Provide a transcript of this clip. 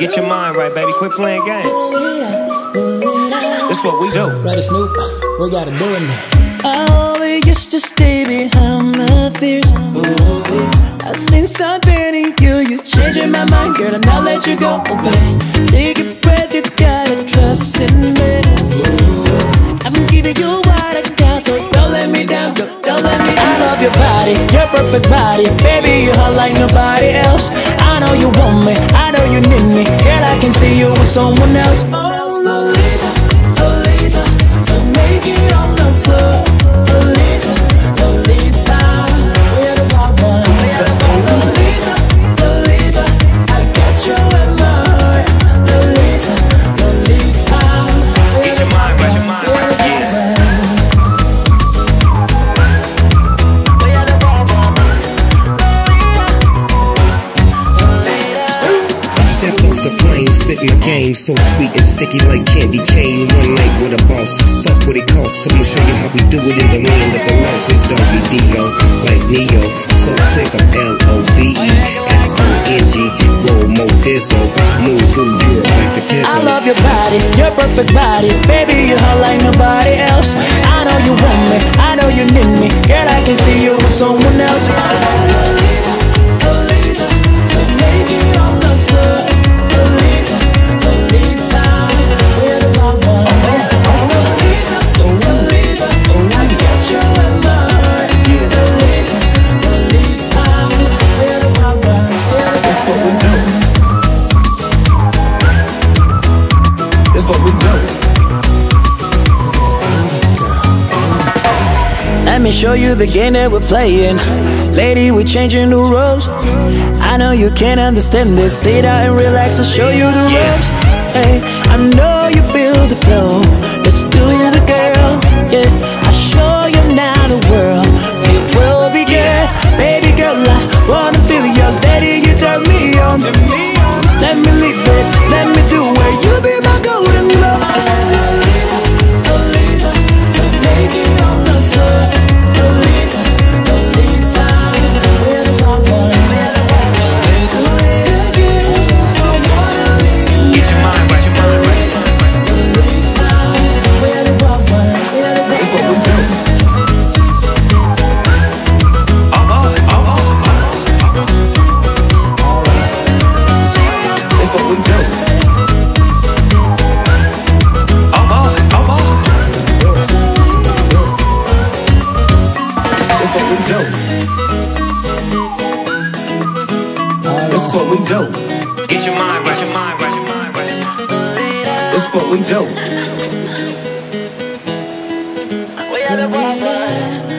Get your mind right, baby. Quit playing games. That's what we do. Brother Snoop, we gotta do it now. Oh, we used to stay behind my fears. I seen something in you. You're changing my mind, girl, and I'll let you go away. Take a breath, you gotta trust in me. I'm giving you what I got, so don't let me down, girl, don't let me down. I love your body, your perfect body. Baby, you're hot like nobody else. I know you want me, I know you need me. Girl, I can see you with someone else. Oh, Lolita, Lolita, so make it on the floor. Lolita, Lolita, we're the one. Lolita, Lolita, I got you in my heart. Lolita, Lolita, get your mind right, your mind right. Spittin' the game so sweet and sticky like candy cane. One night with a boss, fuck what it costs. I'ma show you how we do it in the land of the lost. It's WDO, like Neo. So sick of LOBE SONG. Roll more diesel, move through you like the pistol. I love your body, your perfect body. Baby, you're hot like nobody else. I know you want me, I know you need me. Girl, I can see you with someone else. Lolita, Lolita, so make it on the floor. Let me show you the game that we're playing. Lady, we're changing the rules. I know you can't understand this. Sit down and relax, I'll show you the ropes. Hey, I know you feel the flow. Let's do it, girl. Yeah, I'll show you now the world. It will be good. Baby girl, I wanna feel you. Lady, you turn me on. Let me leave it, let me do it. You be my golden glow. Get your mind right, your mind right, your mind right. That's what we do. We are the one.